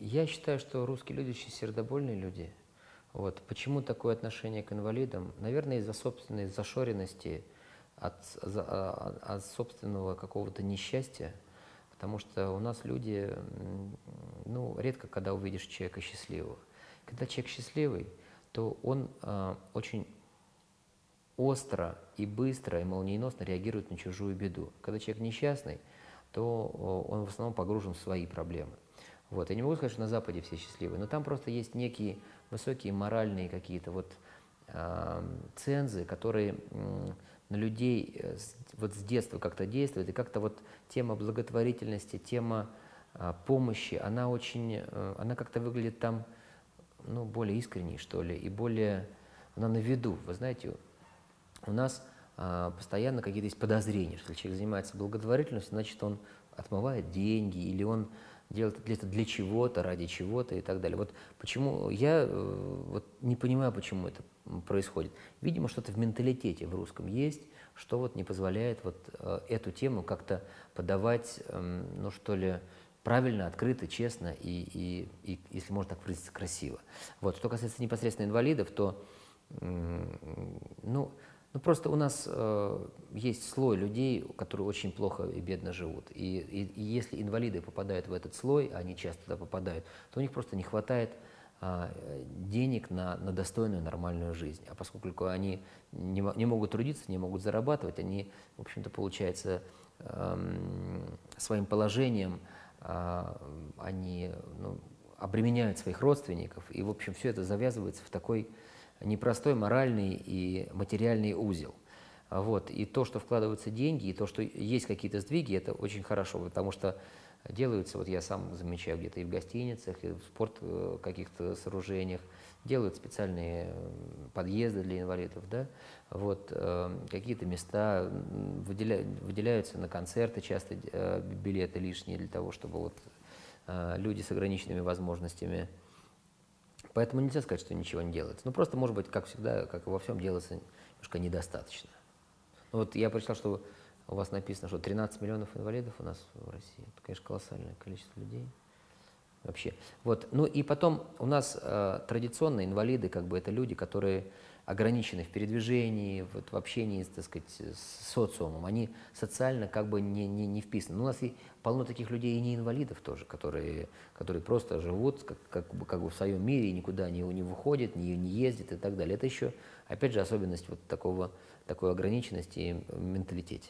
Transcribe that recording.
Я считаю, что русские люди очень сердобольные люди. Вот. Почему такое отношение к инвалидам? Наверное, из-за собственной зашоренности, от собственного какого-то несчастья. Потому что у нас люди, ну, редко когда увидишь человека счастливого. Когда человек счастливый, то он очень остро и быстро, и молниеносно реагирует на чужую беду. Когда человек несчастный, то он в основном погружен в свои проблемы. Вот. Я не могу сказать, что на Западе все счастливы, но там просто есть некие высокие моральные какие-то вот цензы, которые на людей вот с детства как-то действуют. И как-то вот тема благотворительности, тема помощи, она очень, она как-то выглядит там, ну, более искренней, что ли, и более, она на виду. Вы знаете, у нас постоянно какие-то есть подозрения, что если человек занимается благотворительностью, значит, он отмывает деньги или он делать это для чего-то, ради чего-то и так далее. Вот почему я вот не понимаю, почему это происходит. Видимо, что-то в менталитете в русском есть, что вот не позволяет вот эту тему как-то подавать, ну что ли, правильно, открыто, честно и если можно так выразиться, красиво. Вот. Что касается непосредственно инвалидов, то ну, просто у нас есть слой людей, которые очень плохо и бедно живут. И если инвалиды попадают в этот слой, они часто туда попадают, то у них просто не хватает денег на достойную нормальную жизнь. А поскольку они не могут трудиться, не могут зарабатывать, они, в общем-то, получается, своим положением они, ну, обременяют своих родственников. И, в общем, все это завязывается в такой непростой моральный и материальный узел. Вот. И то, что вкладываются деньги, и то, что есть какие-то сдвиги, это очень хорошо, потому что делаются, вот я сам замечаю где-то и в гостиницах, и в спорт каких-то сооружениях, делают специальные подъезды для инвалидов, да? Вот, какие-то места выделяются на концерты, часто билеты лишние для того, чтобы вот, люди с ограниченными возможностями. Поэтому нельзя сказать, что ничего не делается. Ну, просто, может быть, как всегда, как во всем, делается немножко недостаточно. Вот я прочитал, что у вас написано, что 13 миллионов инвалидов у нас в России. Это, конечно, колоссальное количество людей вообще. Вот. Ну и потом у нас традиционно инвалиды, как бы это люди, которые ограничены в передвижении, в общении, так сказать, с социумом. Они социально как бы не вписаны. Но у нас и полно таких людей и не инвалидов тоже, которые просто живут как бы в своем мире и никуда не выходят, не ездят и так далее. Это еще, опять же, особенность вот такой ограниченности и менталитете.